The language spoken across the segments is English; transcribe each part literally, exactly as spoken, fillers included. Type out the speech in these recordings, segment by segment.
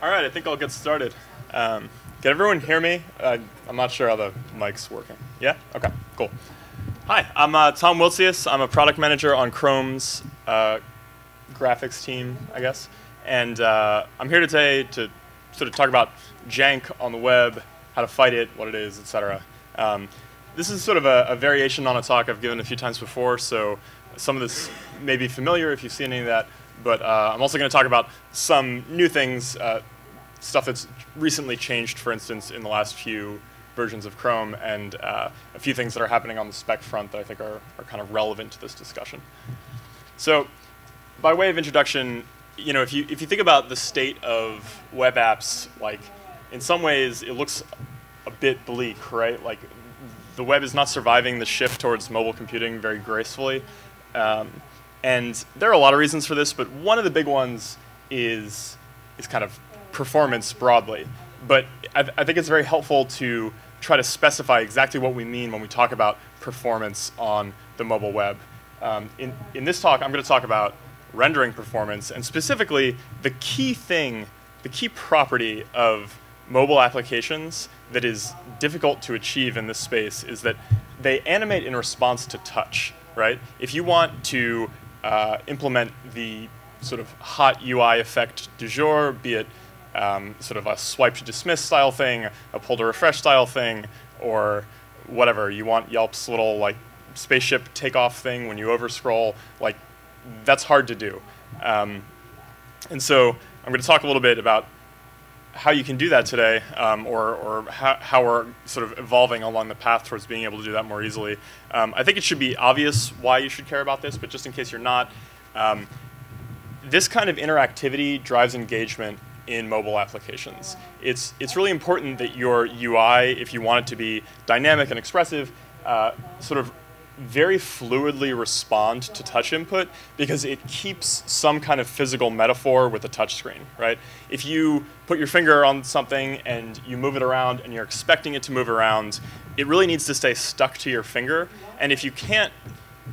All right, I think I'll get started. Um, can everyone hear me? Uh, I'm not sure how the mic's working. Yeah? Okay, cool. Hi, I'm uh, Tom Wiltzius. I'm a product manager on Chrome's uh, graphics team, I guess. And uh, I'm here today to sort of talk about jank on the web, how to fight it, what it is, et cetera. Um, this is sort of a, a variation on a talk I've given a few times before, so some of this may be familiar if you've seen any of that. But uh, I'm also going to talk about some new things, uh, stuff that's recently changed, for instance, in the last few versions of Chrome, and uh, a few things that are happening on the spec front that I think are, are kind of relevant to this discussion. So by way of introduction, you know, if you, if you think about the state of web apps, like, in some ways, it looks a bit bleak, right? Like, the web is not surviving the shift towards mobile computing very gracefully. Um, And there are a lot of reasons for this, but one of the big ones is, is kind of performance broadly. But I, th I think it's very helpful to try to specify exactly what we mean when we talk about performance on the mobile web. Um, in, in this talk, I'm going to talk about rendering performance, and specifically the key thing, the key property of mobile applications that is difficult to achieve in this space is that they animate in response to touch, right? If you want to Uh, implement the sort of hot U I effect du jour, be it um, sort of a swipe to dismiss style thing, a pull to refresh style thing, or whatever. You want Yelp's little like spaceship takeoff thing when you overscroll. Like, that's hard to do. Um, and so I'm going to talk a little bit about how you can do that today, um, or, or how, how we're sort of evolving along the path towards being able to do that more easily. Um, I think it should be obvious why you should care about this, but just in case you're not, um, this kind of interactivity drives engagement in mobile applications. It's, it's really important that your U I, if you want it to be dynamic and expressive, uh, sort of very fluidly respond to touch input, because it keeps some kind of physical metaphor with a touch screen, right? If you put your finger on something and you move it around and you're expecting it to move around, it really needs to stay stuck to your finger. And if you can't,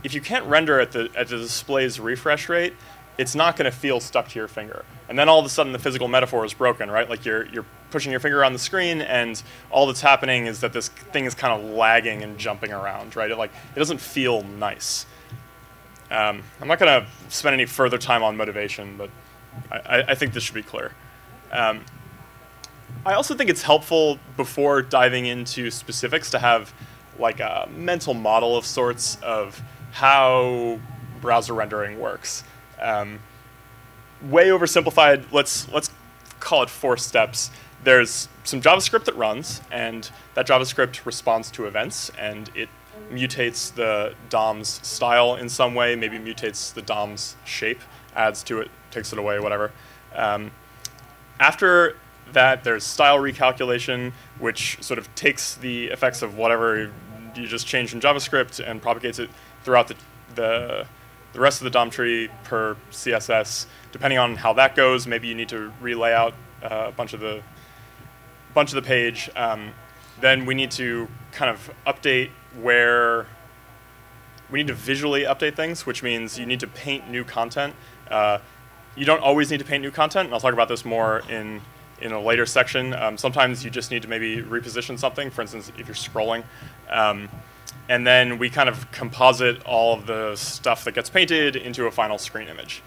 if you can't render at the, at the display's refresh rate, it's not going to feel stuck to your finger. And then all of a sudden the physical metaphor is broken, right? Like you're, you're pushing your finger on the screen and all that's happening is that this thing is kind of lagging and jumping around, right? It, like, it doesn't feel nice. Um, I'm not going to spend any further time on motivation, but I, I think this should be clear. Um, I also think it's helpful before diving into specifics to have like a mental model of sorts of how browser rendering works. Um, way oversimplified, let's, let's call it four steps. There's some JavaScript that runs, and that JavaScript responds to events, and it mutates the D O M's style in some way, maybe mutates the D O M's shape, adds to it, takes it away, whatever. Um, after that, there's style recalculation, which sort of takes the effects of whatever you just changed in JavaScript and propagates it throughout the, the The rest of the D O M tree per C S S. Depending on how that goes, maybe you need to relay out uh, a bunch of the bunch of the page. Um, then we need to kind of update where we need to visually update things, which means you need to paint new content. Uh, you don't always need to paint new content, and I'll talk about this more in in a later section. Um, sometimes you just need to maybe reposition something. For instance, if you're scrolling. Um, And then we kind of composite all of the stuff that gets painted into a final screen image.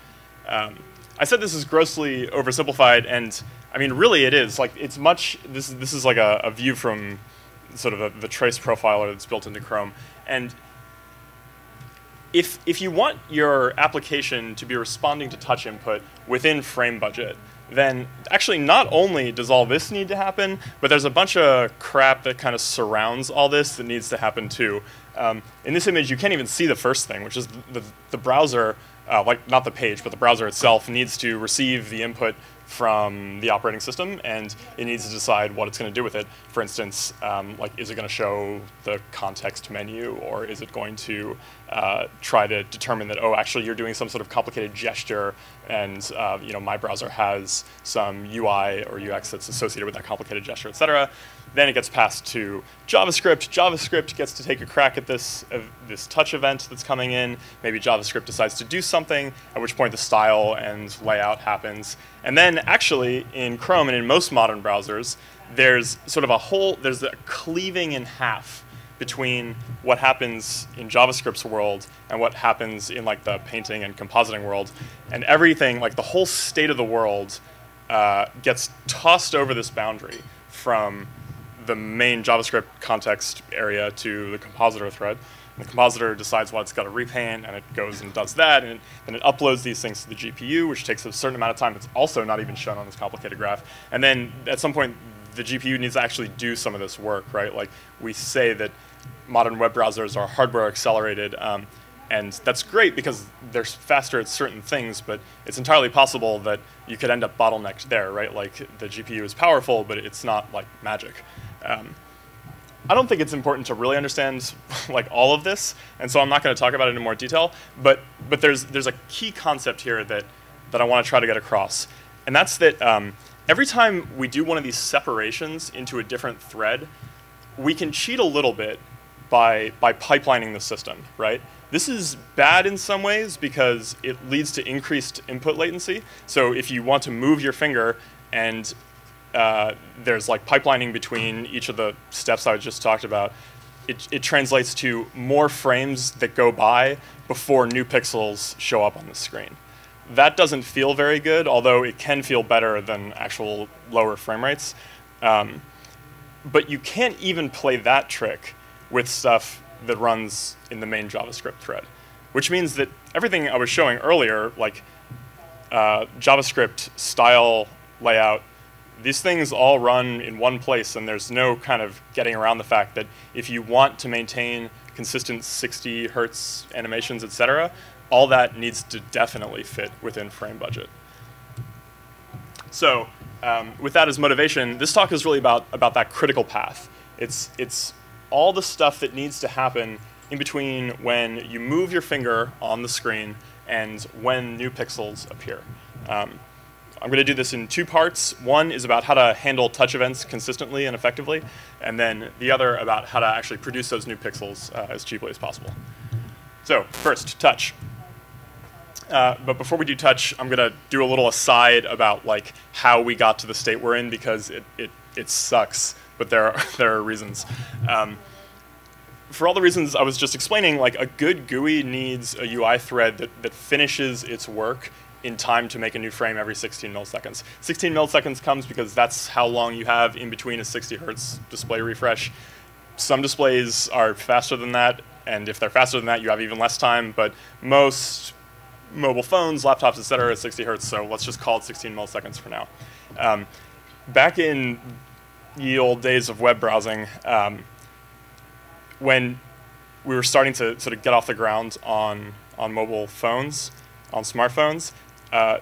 Um, I said this is grossly oversimplified, and I mean, really it is. Like, it's much, this, this is like a, a view from sort of a, the trace profiler that's built into Chrome. And if, if you want your application to be responding to touch input within frame budget, then actually not only does all this need to happen, but there's a bunch of crap that kind of surrounds all this that needs to happen too. Um, in this image, you can't even see the first thing, which is the, the browser, uh, like not the page, but the browser itself needs to receive the input from the operating system, and it needs to decide what it's going to do with it. For instance, um, like, is it going to show the context menu, or is it going to uh, try to determine that, oh, actually you're doing some sort of complicated gesture, and uh, you know, my browser has some U I or U X that's associated with that complicated gesture, et cetera. Then it gets passed to JavaScript. JavaScript gets to take a crack at this, uh, this touch event that's coming in. Maybe JavaScript decides to do something, at which point the style and layout happens. And then actually, in Chrome and in most modern browsers, there's sort of a whole, there's a cleaving in half between what happens in JavaScript's world and what happens in like the painting and compositing world. And everything, like the whole state of the world uh, gets tossed over this boundary from the main JavaScript context area to the compositor thread. And the compositor decides what it's got to repaint, and it goes and does that, and then it, it uploads these things to the G P U, which takes a certain amount of time. It's also not even shown on this complicated graph. And then at some point, the G P U needs to actually do some of this work, right? Like we say that modern web browsers are hardware accelerated, um, and that's great because they're faster at certain things, but it's entirely possible that you could end up bottlenecked there, right? Like the G P U is powerful, but it's not like magic. Um, I don't think it's important to really understand like all of this, and so I'm not going to talk about it in more detail. But but there's there's a key concept here that that I want to try to get across, and that's that um, every time we do one of these separations into a different thread, we can cheat a little bit by by pipelining the system, right? This is bad in some ways because it leads to increased input latency. So if you want to move your finger and Uh, there's like pipelining between each of the steps I just talked about, it, it translates to more frames that go by before new pixels show up on the screen. That doesn't feel very good, although it can feel better than actual lower frame rates. Um, but you can't even play that trick with stuff that runs in the main JavaScript thread, which means that everything I was showing earlier, like uh, JavaScript, style, layout, these things all run in one place, and there's no kind of getting around the fact that if you want to maintain consistent sixty hertz animations, et cetera, all that needs to definitely fit within frame budget. So um, with that as motivation, this talk is really about, about that critical path. It's, it's all the stuff that needs to happen in between when you move your finger on the screen and when new pixels appear. Um, I'm going to do this in two parts. One is about how to handle touch events consistently and effectively, and then the other about how to actually produce those new pixels uh, as cheaply as possible. So first, touch. Uh, but before we do touch, I'm going to do a little aside about like how we got to the state we're in, because it, it, it sucks, but there are, there are reasons. Um, for all the reasons I was just explaining, like a good G U I needs a U I thread that, that finishes its work in time to make a new frame every sixteen milliseconds. sixteen milliseconds comes because that's how long you have in between a sixty hertz display refresh. Some displays are faster than that, and if they're faster than that, you have even less time, but most mobile phones, laptops, et cetera, are at sixty hertz, so let's just call it sixteen milliseconds for now. Um, back in the old days of web browsing, um, when we were starting to sort of get off the ground on, on mobile phones, on smartphones, Uh,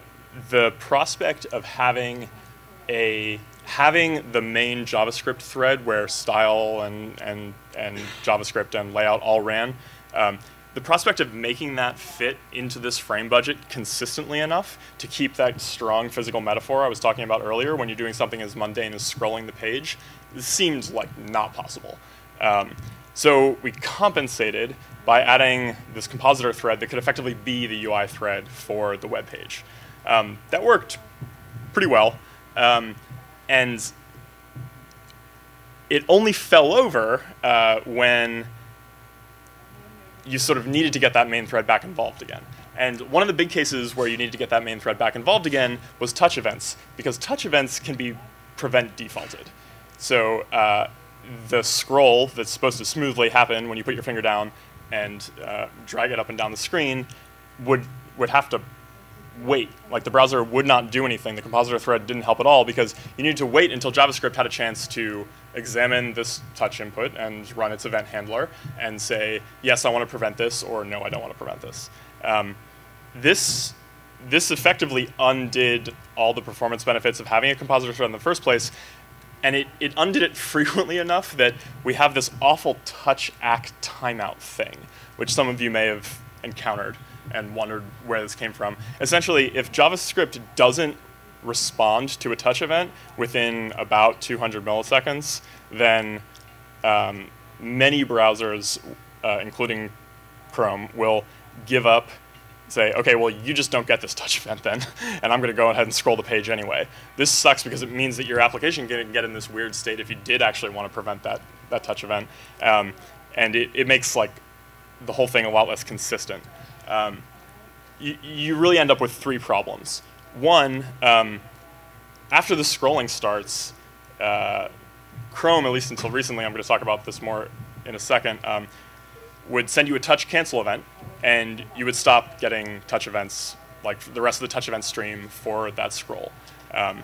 the prospect of having a having the main JavaScript thread where style and and and JavaScript and layout all ran, um, the prospect of making that fit into this frame budget consistently enough to keep that strong physical metaphor I was talking about earlier, when you're doing something as mundane as scrolling the page, seemed like not possible. Um, so we compensated by adding this compositor thread that could effectively be the U I thread for the web page. Um, that worked pretty well. Um, and it only fell over uh, when you sort of needed to get that main thread back involved again. And one of the big cases where you needed to get that main thread back involved again was touch events, because touch events can be prevent defaulted. So uh, the scroll that's supposed to smoothly happen when you put your finger down and uh, drag it up and down the screen would would have to wait. Like the browser would not do anything. The compositor thread didn't help at all, because you needed to wait until JavaScript had a chance to examine this touch input and run its event handler and say, yes, I want to prevent this, or no, I don't want to prevent this. Um, this this effectively undid all the performance benefits of having a compositor thread in the first place. And it, it undid it frequently enough that we have this awful touch act timeout thing, which some of you may have encountered and wondered where this came from. Essentially, if JavaScript doesn't respond to a touch event within about two hundred milliseconds, then um, many browsers, uh, including Chrome, will give up, say, OK, well, you just don't get this touch event then, and I'm going to go ahead and scroll the page anyway. This sucks because it means that your application can get in this weird state if you did actually want to prevent that, that touch event. Um, and it, it makes like the whole thing a lot less consistent. Um, you, you really end up with three problems. One, um, after the scrolling starts, uh, Chrome, at least until recently, I'm going to talk about this more in a second, um, would send you a touch cancel event, and you would stop getting touch events, like the rest of the touch event stream for that scroll. Um,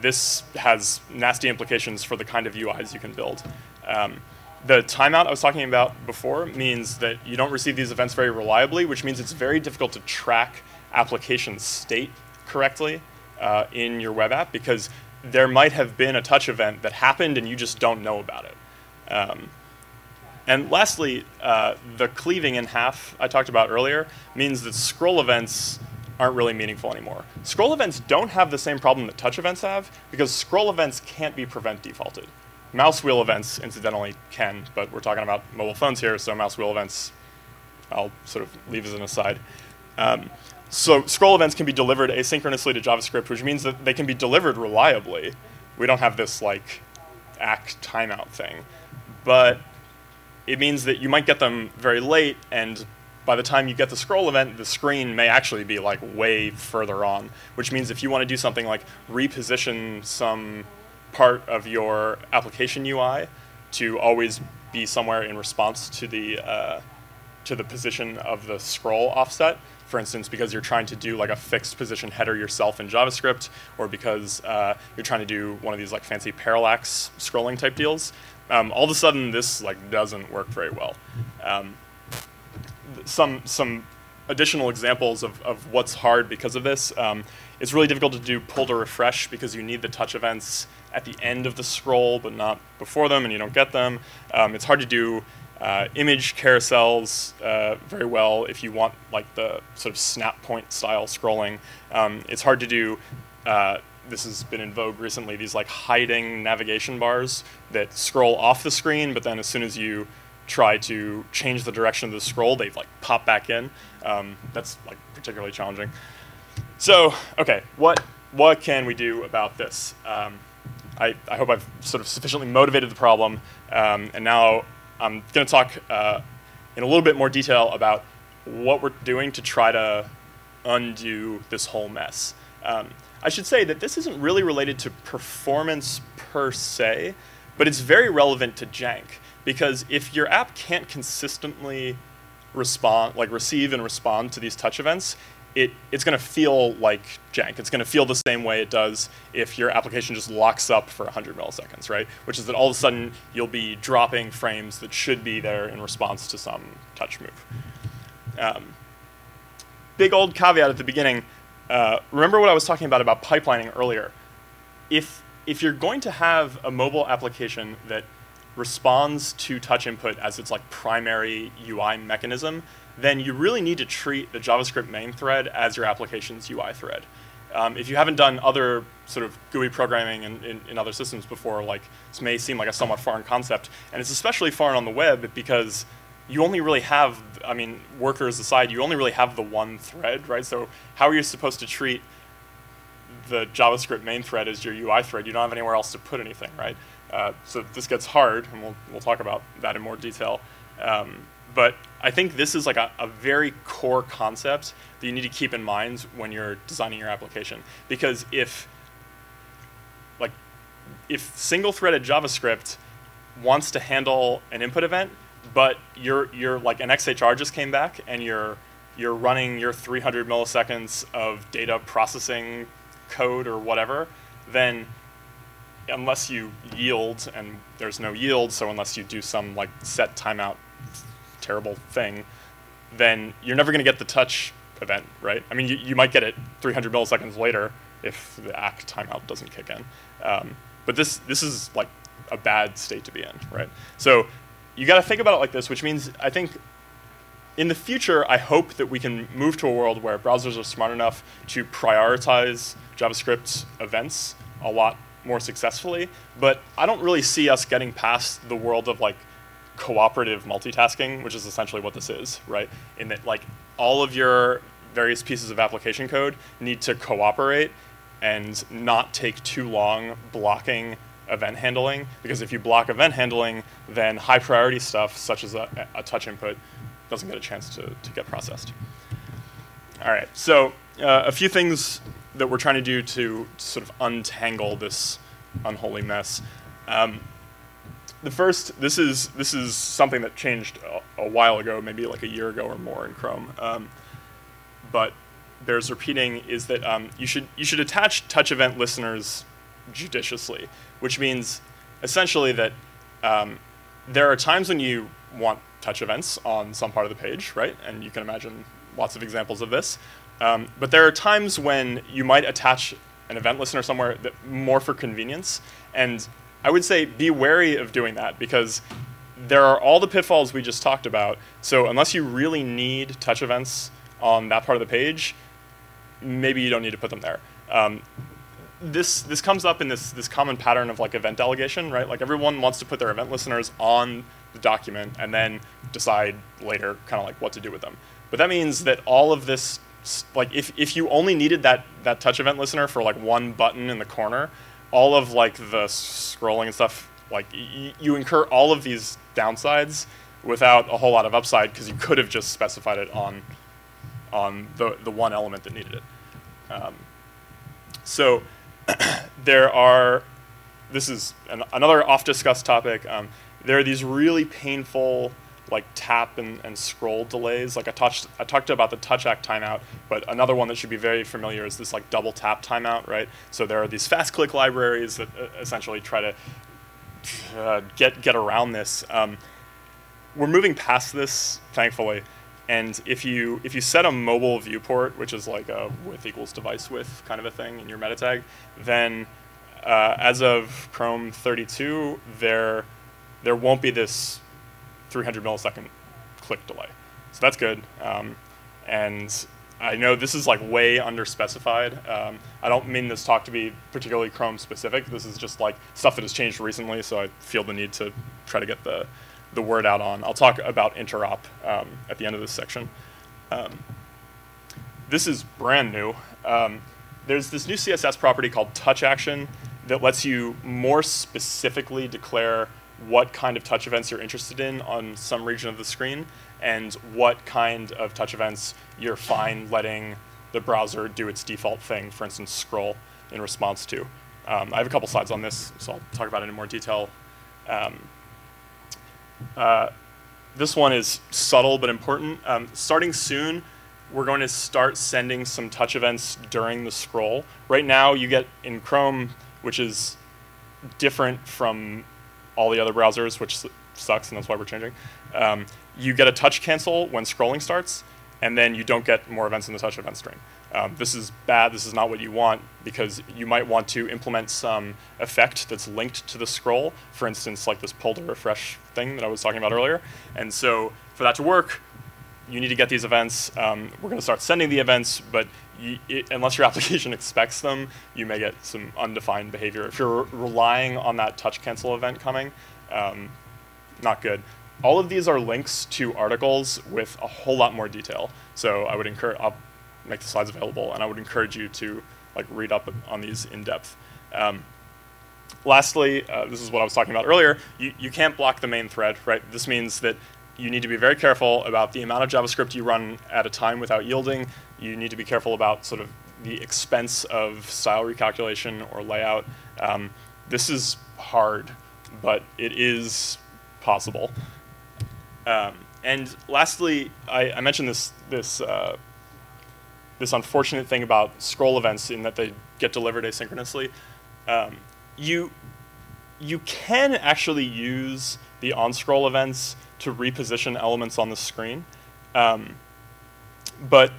this has nasty implications for the kind of U Is you can build. Um, The timeout I was talking about before means that you don't receive these events very reliably, which means it's very difficult to track application state correctly uh, in your web app, because there might have been a touch event that happened and you just don't know about it. Um, and lastly, uh, the cleaving in half I talked about earlier means that scroll events aren't really meaningful anymore. Scroll events don't have the same problem that touch events have, because scroll events can't be prevent defaulted. Mouse wheel events, incidentally, can, but we're talking about mobile phones here, so mouse wheel events I'll sort of leave as an aside. Um, so scroll events can be delivered asynchronously to JavaScript, which means that they can be delivered reliably. We don't have this like ack timeout thing. But it means that you might get them very late, and by the time you get the scroll event, the screen may actually be like way further on, which means if you want to do something like reposition some part of your application U I to always be somewhere in response to the uh, to the position of the scroll offset, for instance, because you're trying to do like a fixed position header yourself in JavaScript, or because uh, you're trying to do one of these like fancy parallax scrolling type deals. Um, all of a sudden, this like doesn't work very well. Um, some some additional examples of of what's hard because of this. Um, it's really difficult to do pull to refresh because you need the touch events at the end of the scroll, but not before them, and you don't get them. Um, it's hard to do uh, image carousels uh, very well if you want like the sort of snap point style scrolling. Um, it's hard to do, uh, this has been in vogue recently, these like hiding navigation bars that scroll off the screen, but then as soon as you try to change the direction of the scroll, they like pop back in. Um, that's like particularly challenging. So, okay, what, what can we do about this? Um, I, I hope I've sort of sufficiently motivated the problem, um, and now I'm going to talk uh, in a little bit more detail about what we're doing to try to undo this whole mess. Um, I should say that this isn't really related to performance per se, but it's very relevant to Jank, because if your app can't consistently respond, like receive and respond to these touch events, It, it's going to feel like jank. It's going to feel the same way it does if your application just locks up for one hundred milliseconds, right? Which is that all of a sudden you'll be dropping frames that should be there in response to some touch move. Um, big old caveat at the beginning. Uh, remember what I was talking about about pipelining earlier. If, if you're going to have a mobile application that responds to touch input as its like primary U I mechanism, then you really need to treat the JavaScript main thread as your application's U I thread. Um, if you haven't done other sort of G U I programming in, in, in other systems before, like this may seem like a somewhat foreign concept, and it's especially foreign on the web because you only really have, I mean, workers aside, you only really have the one thread, right? So how are you supposed to treat the JavaScript main thread as your U I thread? You don't have anywhere else to put anything, right? Uh, so this gets hard, and we'll, we'll talk about that in more detail. Um, But I think this is like a, a very core concept that you need to keep in mind when you're designing your application. Because if, like, if single-threaded JavaScript wants to handle an input event, but you're you're like an X H R just came back and you're you're running your three hundred milliseconds of data processing code or whatever, then unless you yield, and there's no yield, so unless you do some like set timeout terrible thing, then you're never going to get the touch event, right? I mean, you, you might get it three hundred milliseconds later if the ack timeout doesn't kick in. Um, but this this is like a bad state to be in, right? So you got to think about it like this, which means I think in the future, I hope that we can move to a world where browsers are smart enough to prioritize JavaScript events a lot more successfully. But I don't really see us getting past the world of like cooperative multitasking, which is essentially what this is, right? In that like all of your various pieces of application code need to cooperate and not take too long blocking event handling, because if you block event handling, then high priority stuff such as a, a touch input doesn't get a chance to, to get processed. All right, so uh, a few things that we're trying to do to sort of untangle this unholy mess. Um, the first, this is, this is something that changed a, a while ago, maybe like a year ago or more in Chrome, um, but bears repeating, is that um, you should, you should attach touch event listeners judiciously, which means essentially that um, there are times when you want touch events on some part of the page, right? And you can imagine lots of examples of this. Um, but there are times when you might attach an event listener somewhere that more for convenience. And I would say be wary of doing that, because there are all the pitfalls we just talked about. So unless you really need touch events on that part of the page, maybe you don't need to put them there. Um, This this comes up in this this common pattern of like event delegation, right? Like everyone wants to put their event listeners on the document and then decide later kind of like what to do with them. But that means that all of this, like if if you only needed that that touch event listener for like one button in the corner, all of like the scrolling and stuff, like y you incur all of these downsides without a whole lot of upside, because you could have just specified it on on the the one element that needed it. Um, so. There are, this is an, another oft-discussed topic, um, there are these really painful like tap and, and scroll delays. Like I, touched, I talked about the touch act timeout, but another one that should be very familiar is this like double tap timeout, right? So there are these fast click libraries that uh, essentially try to uh, get, get around this. Um, we're moving past this, thankfully. And if you if you set a mobile viewport, which is like a with equals device with kind of a thing in your meta tag, then uh, as of Chrome thirty-two, there there won't be this three hundred millisecond click delay. So that's good. Um, and I know this is like way underspecified. Um, I don't mean this talk to be particularly Chrome specific. This is just like stuff that has changed recently. So I feel the need to try to get the the word out on. I'll talk about interop um, at the end of this section. Um, this is brand new. Um, there's this new C S S property called touch action that lets you more specifically declare what kind of touch events you're interested in on some region of the screen and what kind of touch events you're fine letting the browser do its default thing, for instance, scroll, in response to. Um, I have a couple slides on this, so I'll talk about it in more detail. Um, Uh, this one is subtle but important. Um, starting soon, we're going to start sending some touch events during the scroll. Right now, you get in Chrome, which is different from all the other browsers, which sucks, and that's why we're changing. Um, you get a touch cancel when scrolling starts, and then you don't get more events in the touch event stream. Um, this is bad. This is not what you want, because you might want to implement some effect that's linked to the scroll, for instance, like this pull to refresh thing that I was talking about earlier. And so for that to work, you need to get these events. Um, we're going to start sending the events, but you, it, unless your application expects them, you may get some undefined behavior. If you're re relying on that touch cancel event coming, um, not good. All of these are links to articles with a whole lot more detail. So I would encourage, I'll make the slides available, and I would encourage you to like read up on these in depth. Um, lastly, uh, this is what I was talking about earlier, you, you can't block the main thread, right? This means that you need to be very careful about the amount of JavaScript you run at a time without yielding. You need to be careful about sort of the expense of style recalculation or layout. Um, this is hard, but it is possible. Um, and lastly, I, I mentioned this, this uh, this unfortunate thing about scroll events in that they get delivered asynchronously. Um, you, you can actually use the on-scroll events to reposition elements on the screen, um, but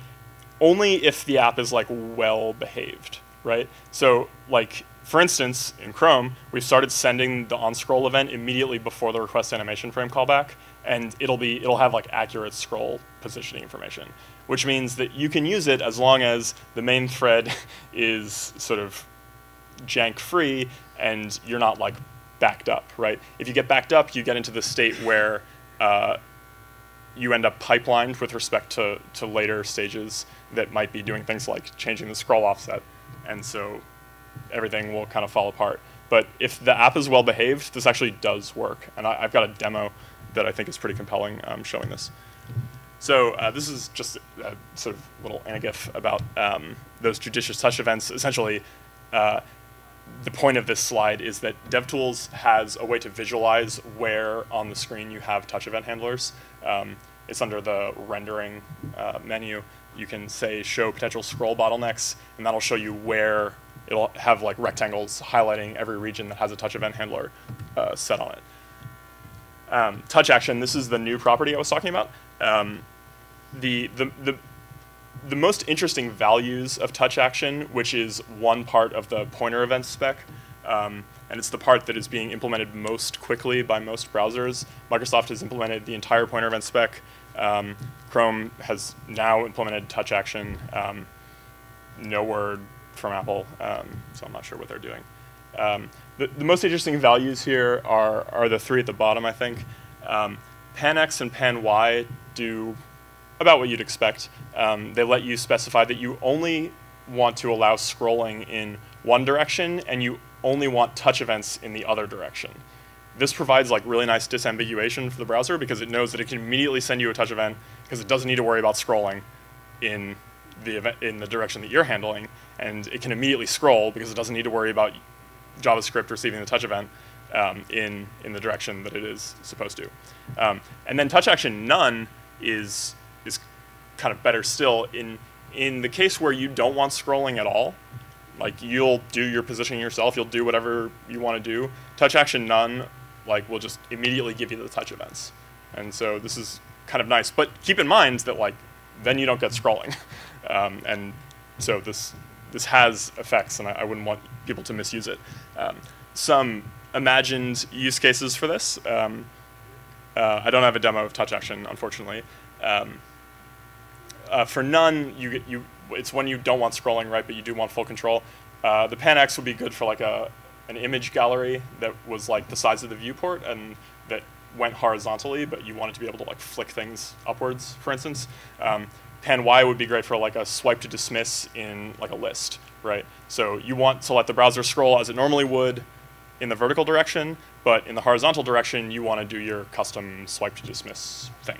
only if the app is like well behaved, right? So like For instance, in Chrome, we've started sending the onScroll event immediately before the request animation frame callback, and it'll be it'll have like accurate scroll positioning information, which means that you can use it as long as the main thread is sort of jank free and you're not like backed up, right? If you get backed up, you get into the state where uh, you end up pipelined with respect to, to later stages that might be doing things like changing the scroll offset, and so everything will kind of fall apart. But if the app is well behaved, this actually does work, and I, I've got a demo that I think is pretty compelling um, showing this. So uh, this is just a sort of little anagif about um, those judicious touch events. Essentially, uh, the point of this slide is that DevTools has a way to visualize where on the screen you have touch event handlers. Um, it's under the rendering uh, menu. You can say show potential scroll bottlenecks, and that'll show you where it'll have like rectangles highlighting every region that has a touch event handler uh, set on it. Um, touch action, this is the new property I was talking about. Um, the, the, the, the most interesting values of touch action, which is one part of the pointer event spec, um, and it's the part that is being implemented most quickly by most browsers. Microsoft has implemented the entire pointer event spec. Um, Chrome has now implemented touch action. Um, no word from Apple, um, so I'm not sure what they're doing. Um, the, the most interesting values here are, are the three at the bottom, I think. Um, Pan X and Pan Y do about what you'd expect. Um, they let you specify that you only want to allow scrolling in one direction and you only want touch events in the other direction. This provides like really nice disambiguation for the browser because it knows that it can immediately send you a touch event because it doesn't need to worry about scrolling in the, event, in the direction that you're handling, and it can immediately scroll because it doesn't need to worry about JavaScript receiving the touch event um, in, in the direction that it is supposed to. Um, and then touch action none is, is kind of better still. In, in the case where you don't want scrolling at all, like you'll do your positioning yourself, you'll do whatever you want to do, touch action none like will just immediately give you the touch events. And so this is kind of nice. But keep in mind that like then you don't get scrolling. um, and so this This has effects, and I, I wouldn't want people to misuse it. Um, some imagined use cases for this. Um, uh, I don't have a demo of touch action, unfortunately. Um, uh, for none, you get you. It's when you don't want scrolling, right? But you do want full control. Uh, the Pan X would be good for like a an image gallery that was like the size of the viewport and that went horizontally, but you wanted to be able to like flick things upwards, for instance. Um, Pan Y would be great for like a swipe to dismiss in like a list, right? So you want to let the browser scroll as it normally would in the vertical direction, but in the horizontal direction, you want to do your custom swipe to dismiss thing.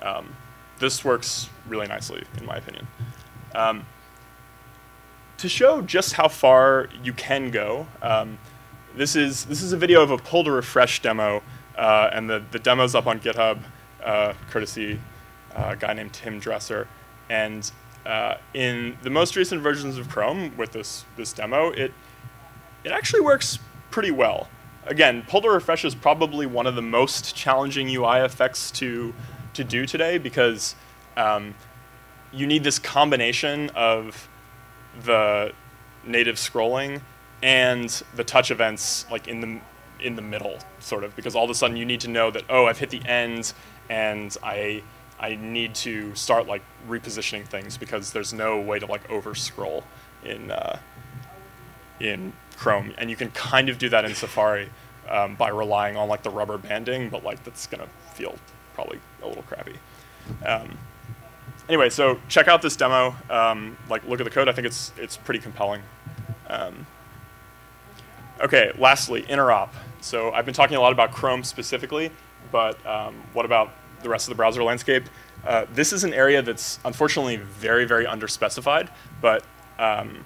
Um, this works really nicely, in my opinion. Um, to show just how far you can go, um, this is this is a video of a pull to refresh demo, uh, and the the demo's up on GitHub, uh, courtesy uh, a guy named Tim Dresser. And uh, in the most recent versions of Chrome with this this demo, it it actually works pretty well. Again, pull to refresh is probably one of the most challenging U I effects to to do today because um, you need this combination of the native scrolling and the touch events, like in the in the middle, sort of, because all of a sudden you need to know that, oh, I've hit the end and I. I need to start like repositioning things because there's no way to like over scroll in uh, in Chrome, and you can kind of do that in Safari um, by relying on like the rubber banding, but like that's gonna feel probably a little crappy. Um, anyway, so check out this demo. Um, like, look at the code. I think it's it's pretty compelling. Um, okay, lastly, interop. So I've been talking a lot about Chrome specifically, but um, what about the rest of the browser landscape? Uh, this is an area that's unfortunately very, very underspecified, but um,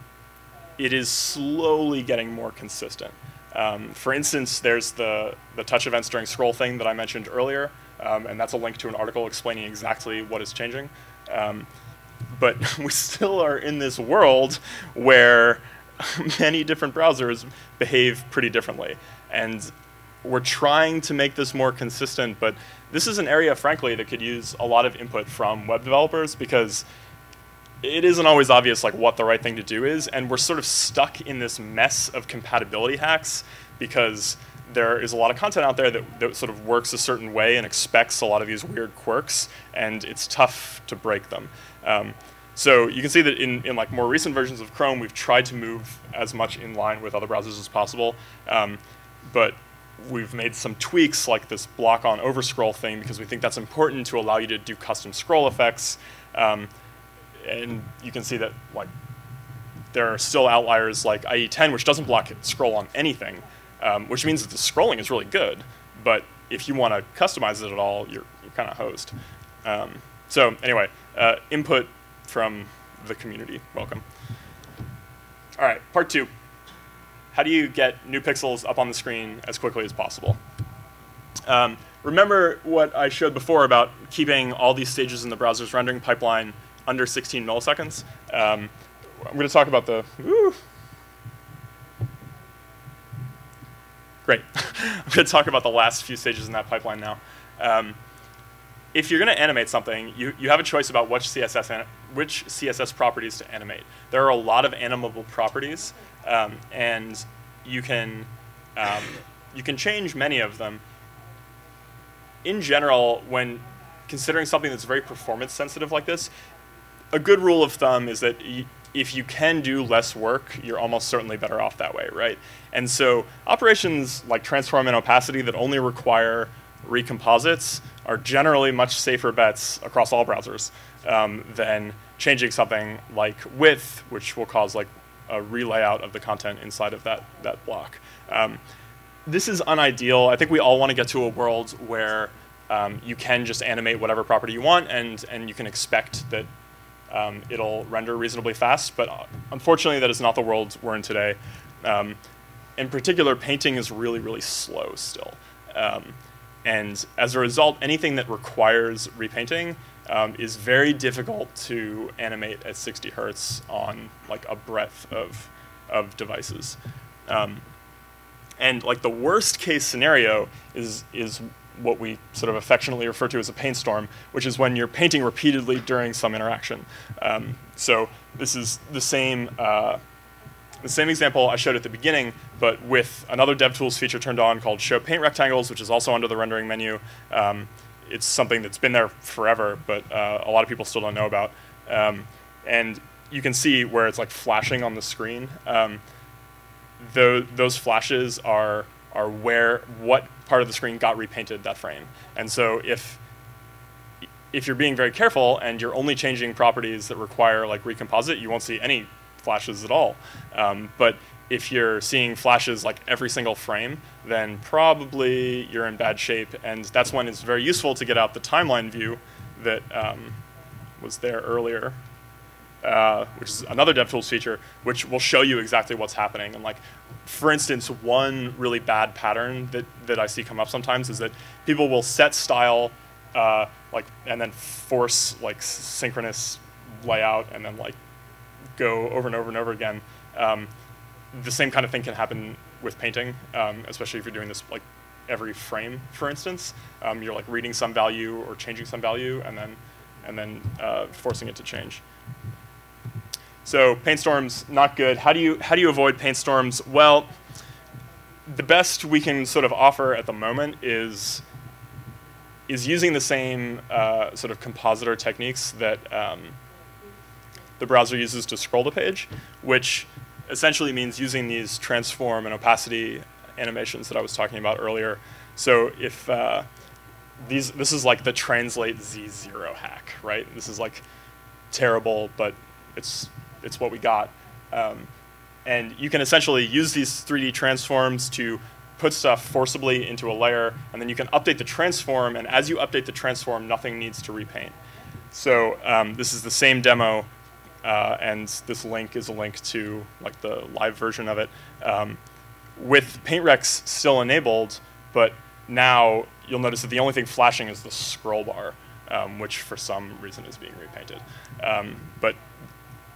it is slowly getting more consistent. Um, for instance, there's the, the touch events during scroll thing that I mentioned earlier, um, and that's a link to an article explaining exactly what is changing. Um, but we still are in this world where many different browsers behave pretty differently. And we're trying to make this more consistent, but this is an area, frankly, that could use a lot of input from web developers because it isn't always obvious like what the right thing to do is, and we're sort of stuck in this mess of compatibility hacks because there is a lot of content out there that, that sort of works a certain way and expects a lot of these weird quirks, and it's tough to break them. Um, so you can see that in, in like more recent versions of Chrome, we've tried to move as much in line with other browsers as possible, um, but we've made some tweaks like this block on overscroll thing because we think that's important to allow you to do custom scroll effects. Um, and you can see that like there are still outliers like I E ten, which doesn't block it, scroll on anything, um, which means that the scrolling is really good. But if you want to customize it at all, you're, you're kind of hosed. Um, so anyway, uh, input from the community. Welcome. All right, part two. How do you get new pixels up on the screen as quickly as possible? Um, remember what I showed before about keeping all these stages in the browser's rendering pipeline under sixteen milliseconds? Um, I'm going to talk about the... Woo, great. I'm going to talk about the last few stages in that pipeline now. Um, if you're going to animate something, you, you have a choice about which C S S, which C S S properties to animate. There are a lot of animable properties. Um, and you can, um, you can change many of them. In general, when considering something that's very performance sensitive like this, a good rule of thumb is that y if you can do less work, you're almost certainly better off that way, right? And so operations like transform and opacity that only require recomposites are generally much safer bets across all browsers um, than changing something like width, which will cause like a relayout of the content inside of that, that block. Um, this is unideal. I think we all want to get to a world where um, you can just animate whatever property you want, and, and you can expect that um, it'll render reasonably fast. But unfortunately, that is not the world we're in today. Um, in particular, painting is really, really slow still. Um, and as a result, anything that requires repainting Um, is very difficult to animate at sixty hertz on like a breadth of, of devices. Um, and like the worst case scenario is, is what we sort of affectionately refer to as a paint storm, which is when you're painting repeatedly during some interaction. Um, so this is the same, uh, the same example I showed at the beginning, but with another DevTools feature turned on called Show Paint Rectangles, which is also under the rendering menu. Um, It's something that's been there forever, but uh, a lot of people still don't know about. Um, and you can see where it's like flashing on the screen. Um, the, those flashes are, are where what part of the screen got repainted that frame. And so if, if you're being very careful and you're only changing properties that require like recomposite, you won't see any flashes at all. Um, but if you're seeing flashes like every single frame, then probably you're in bad shape. And that's when it's very useful to get out the timeline view that um, was there earlier, uh, which is another DevTools feature, which will show you exactly what's happening. And like, for instance, one really bad pattern that, that I see come up sometimes is that people will set style uh, like, and then force like synchronous layout and then like go over and over and over again. Um, The same kind of thing can happen with painting, um, especially if you're doing this like every frame, for instance. Um, you're like reading some value or changing some value, and then and then uh, forcing it to change. So paint storms, not good. How do you how do you avoid paint storms? Well, the best we can sort of offer at the moment is is using the same uh, sort of compositor techniques that um, the browser uses to scroll the page, which essentially means using these transform and opacity animations that I was talking about earlier. So if uh, these, this is like the translate Z zero hack, right? This is like terrible, but it's, it's what we got. Um, and you can essentially use these three D transforms to put stuff forcibly into a layer, and then you can update the transform, and as you update the transform, nothing needs to repaint. So um, this is the same demo. Uh, and this link is a link to like the live version of it. Um, with PaintRex still enabled, but now you'll notice that the only thing flashing is the scroll bar, um, which for some reason is being repainted. Um, but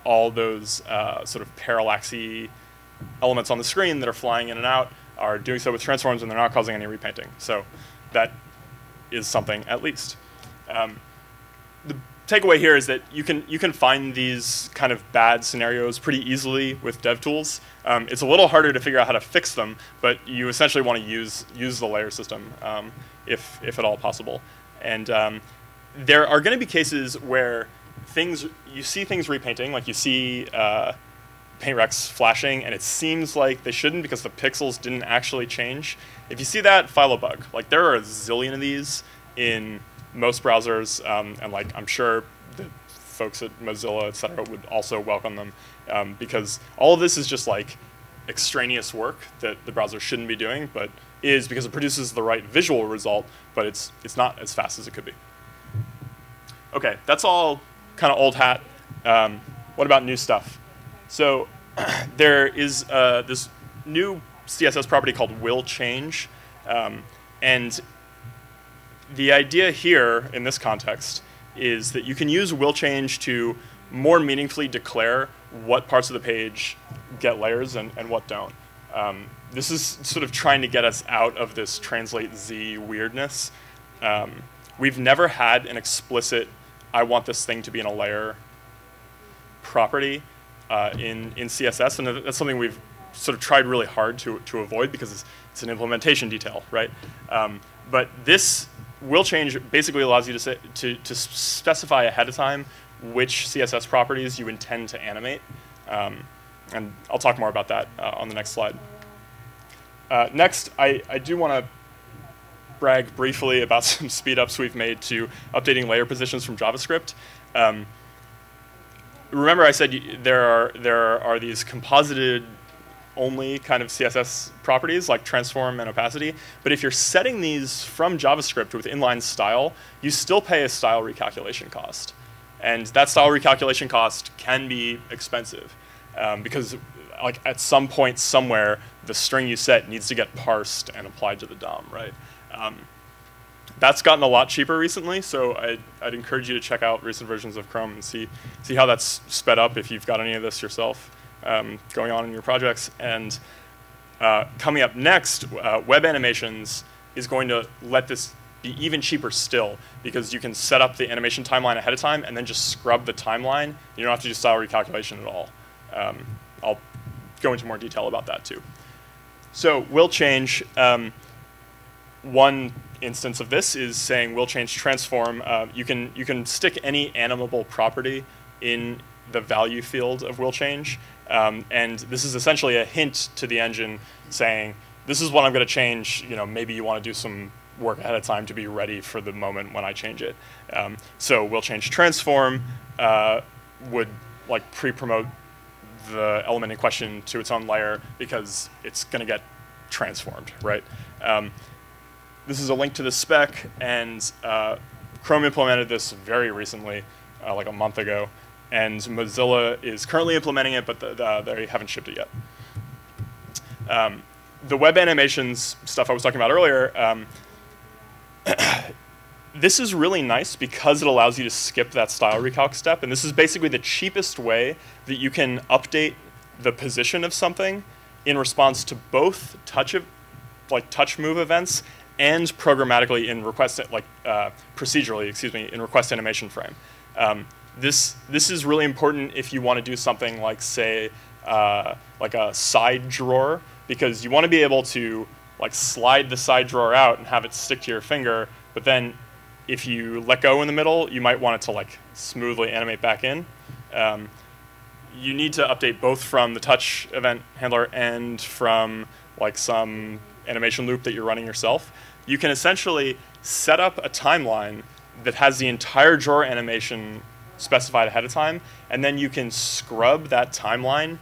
all those uh, sort of parallaxy elements on the screen that are flying in and out are doing so with transforms, and they're not causing any repainting. So that is something at least. Um, the takeaway here is that you can you can find these kind of bad scenarios pretty easily with DevTools. Um, it's a little harder to figure out how to fix them, but you essentially want to use use the layer system um, if if at all possible. And um, there are going to be cases where things you see things repainting, like you see uh, paint recs flashing, and it seems like they shouldn't because the pixels didn't actually change. If you see that, file a bug. Like there are a zillion of these in most browsers, um, and like I'm sure the folks at Mozilla, et cetera, would also welcome them, um, because all of this is just like extraneous work that the browser shouldn't be doing, but is because it produces the right visual result, but it's it's not as fast as it could be. Okay, that's all kind of old hat. Um, what about new stuff? So there is uh, this new C S S property called will change, um, and the idea here, in this context, is that you can use will change to more meaningfully declare what parts of the page get layers and, and what don't. Um, this is sort of trying to get us out of this translate Z weirdness. Um, we've never had an explicit, I want this thing to be in a layer property uh, in, in C S S, and that's something we've sort of tried really hard to, to avoid because it's, it's an implementation detail, right? Um, but this will change basically allows you to, say, to, to specify ahead of time which C S S properties you intend to animate. Um, and I'll talk more about that uh, on the next slide. Uh, next, I, I do want to brag briefly about some speed-ups we've made to updating layer positions from JavaScript. Um, remember I said you, there, are, there are these composited only kind of C S S properties like transform and opacity, but if you're setting these from JavaScript with inline style, you still pay a style recalculation cost. And that style recalculation cost can be expensive um, because like at some point somewhere, the string you set needs to get parsed and applied to the D O M, right? Um, that's gotten a lot cheaper recently, so I'd, I'd encourage you to check out recent versions of Chrome and see, see how that's sped up if you've got any of this yourself. Um, going on in your projects. And uh, coming up next, uh, web animations is going to let this be even cheaper still, because you can set up the animation timeline ahead of time and then just scrub the timeline. You don't have to do style recalculation at all. Um, I'll go into more detail about that too. So will change, um, one instance of this is saying will change transform. Uh, you can, you can stick any animable property in the value field of will change. Um, and this is essentially a hint to the engine saying, this is what I'm going to change. You know, maybe you want to do some work ahead of time to be ready for the moment when I change it. Um, so will change transform uh, would like pre-promote the element in question to its own layer because it's going to get transformed, right? Um, this is a link to the spec, and uh, Chrome implemented this very recently, uh, like a month ago. And Mozilla is currently implementing it, but the, the, they haven't shipped it yet. Um, the web animations stuff I was talking about earlier, um, this is really nice because it allows you to skip that style recalc step. And this is basically the cheapest way that you can update the position of something in response to both touch, of, like touch move events and programmatically in request, like uh, procedurally, excuse me, in request animation frame. Um, This, this is really important if you want to do something like, say, uh, like a side drawer, because you want to be able to like slide the side drawer out and have it stick to your finger, but then if you let go in the middle, you might want it to like smoothly animate back in. Um, you need to update both from the touch event handler and from like some animation loop that you're running yourself. You can essentially set up a timeline that has the entire drawer animation specified ahead of time, and then you can scrub that timeline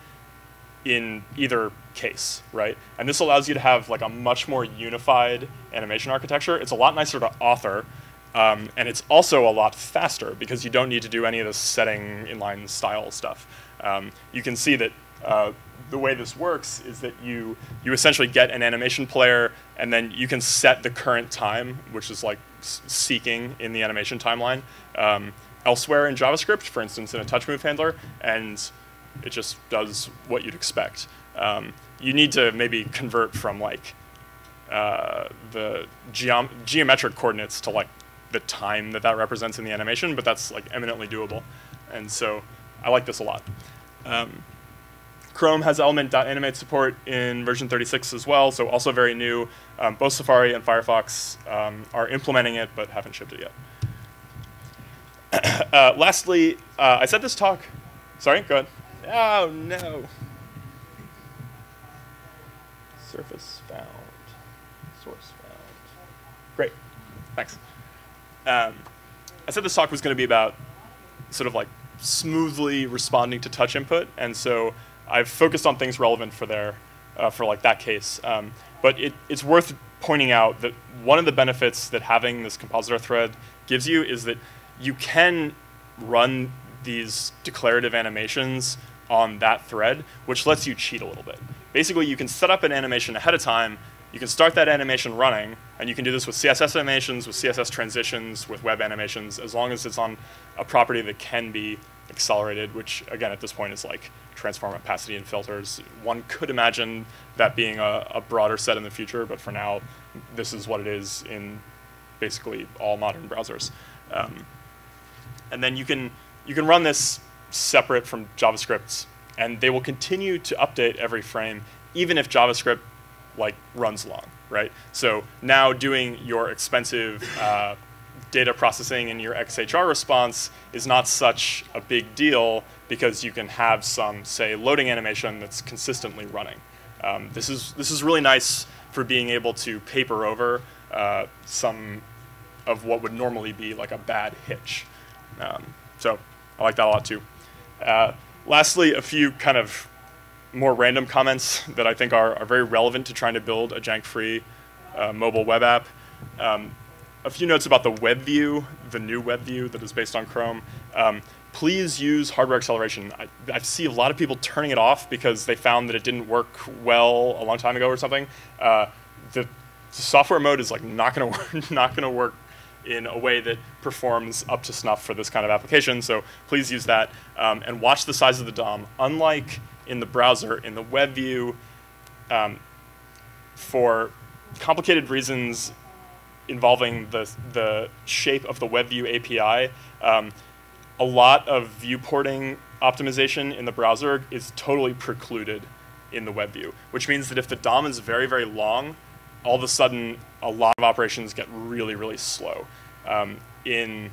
in either case, right? And this allows you to have like a much more unified animation architecture. It's a lot nicer to author, um, and it's also a lot faster because you don't need to do any of this setting inline style stuff. Um, you can see that uh, the way this works is that you, you essentially get an animation player, and then you can set the current time, which is like seeking in the animation timeline, um, elsewhere in JavaScript, for instance, in a touch move handler, and it just does what you'd expect. Um, you need to maybe convert from like uh, the geom geometric coordinates to like the time that that represents in the animation, but that's like eminently doable. And so I like this a lot. Um, Chrome has element.animate support in version thirty-six as well, so also very new. Um, both Safari and Firefox um, are implementing it, but haven't shipped it yet. uh, lastly, uh, I said this talk. Sorry, go ahead. Oh, no. Surface found. Source found. Great. Thanks. Um, I said this talk was going to be about sort of like smoothly responding to touch input, and so I've focused on things relevant for their, uh, for like that case. Um, but it, it's worth pointing out that one of the benefits that having this compositor thread gives you is that you can run these declarative animations on that thread, which lets you cheat a little bit. Basically, you can set up an animation ahead of time, you can start that animation running, and you can do this with C S S animations, with C S S transitions, with web animations, as long as it's on a property that can be accelerated, which again at this point is like transform, opacity, and filters. One could imagine that being a, a broader set in the future, but for now, this is what it is in basically all modern browsers. Um, and then you can, you can run this separate from JavaScript, and they will continue to update every frame, even if JavaScript like runs long, right? So now doing your expensive uh, data processing in your X H R response is not such a big deal because you can have some, say, loading animation that's consistently running. Um, this is this is really nice for being able to paper over uh, some of what would normally be like a bad hitch. Um, so I like that a lot too. Uh, lastly, a few kind of more random comments that I think are, are very relevant to trying to build a jank-free uh, mobile web app. Um, a few notes about the web view, the new web view that is based on Chrome. Um, please use hardware acceleration. I, I see a lot of people turning it off because they found that it didn't work well a long time ago or something. Uh, the, the software mode is like not going to work, not going to work in a way that performs up to snuff for this kind of application. So please use that um, and watch the size of the D O M. Unlike in the browser, in the web view, um, for complicated reasons involving the, the shape of the web view A P I, um, a lot of viewporting optimization in the browser is totally precluded in the web view, which means that if the D O M is very, very long, all of a sudden a lot of operations get really, really slow. Um, in,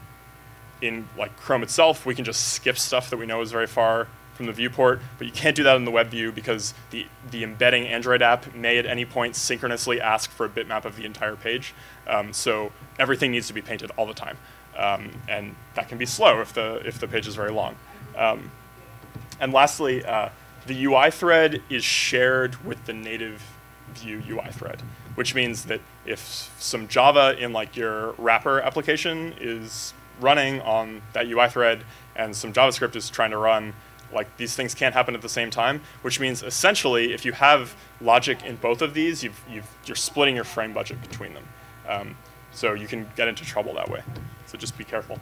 in like Chrome itself, we can just skip stuff that we know is very far from the viewport, but you can't do that in the web view because the, the embedding Android app may at any point synchronously ask for a bitmap of the entire page. Um, so everything needs to be painted all the time. Um, and that can be slow if the, if the page is very long. Um, and lastly, uh, the U I thread is shared with the native view U I thread, which means that if some Java in like your wrapper application is running on that U I thread and some JavaScript is trying to run, like these things can't happen at the same time, which means essentially if you have logic in both of these, you've, you've, you're splitting your frame budget between them. Um, so you can get into trouble that way. So just be careful.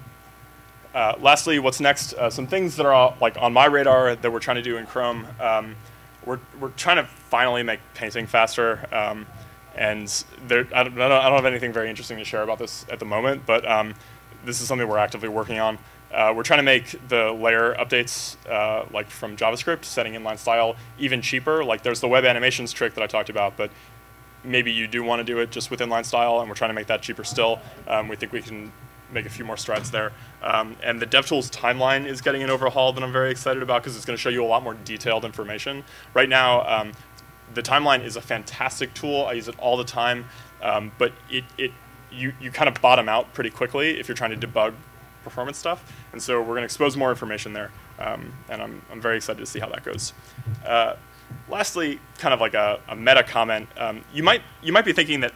Uh, lastly, what's next? Uh, some things that are like on my radar that we're trying to do in Chrome. Um, we're, we're trying to finally make painting faster. Um, and there, I, don't, I don't have anything very interesting to share about this at the moment, but um, this is something we're actively working on. Uh, we're trying to make the layer updates, uh, like from JavaScript, setting inline style, even cheaper. Like there's the web animations trick that I talked about, but maybe you do want to do it just with inline style, and we're trying to make that cheaper still. Um, we think we can make a few more strides there. Um, and the DevTools timeline is getting an overhaul that I'm very excited about because it's going to show you a lot more detailed information. Right now, um, the timeline is a fantastic tool. I use it all the time, um, but it, it you, you kind of bottom out pretty quickly if you're trying to debug performance stuff, and so we're going to expose more information there, um, and I'm, I'm very excited to see how that goes. Uh, lastly, kind of like a, a meta comment, um, you might you might be thinking that,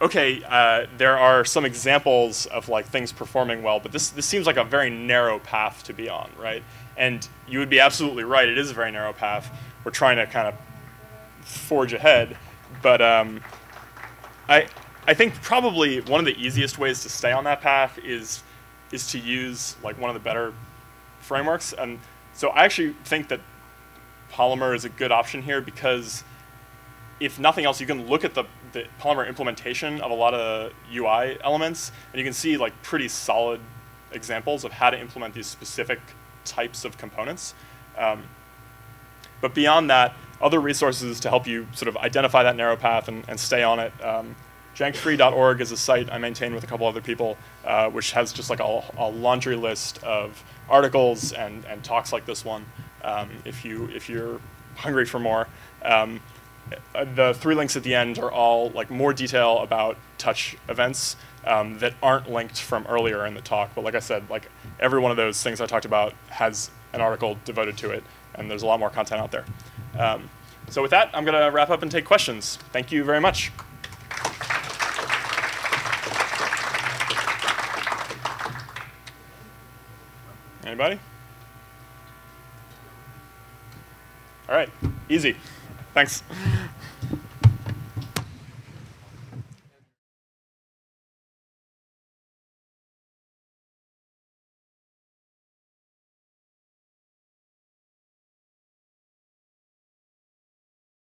okay, uh, there are some examples of like things performing well, but this this seems like a very narrow path to be on, right? And you would be absolutely right. It is a very narrow path. We're trying to kind of forge ahead, but um, I I think probably one of the easiest ways to stay on that path is is to use like one of the better frameworks. And so I actually think that Polymer is a good option here because if nothing else, you can look at the, the Polymer implementation of a lot of U I elements, and you can see like pretty solid examples of how to implement these specific types of components. Um, but beyond that, other resources to help you sort of identify that narrow path and, and stay on it. Um, Jankfree dot org is a site I maintain with a couple other people, uh, which has just like a, a laundry list of articles and, and talks like this one, um, if, you, if you're hungry for more. Um, the three links at the end are all like more detail about touch events um, that aren't linked from earlier in the talk. But like I said, like every one of those things I talked about has an article devoted to it, and there's a lot more content out there. Um, so with that, I'm going to wrap up and take questions. Thank you very much. Anybody? All right, easy. Thanks.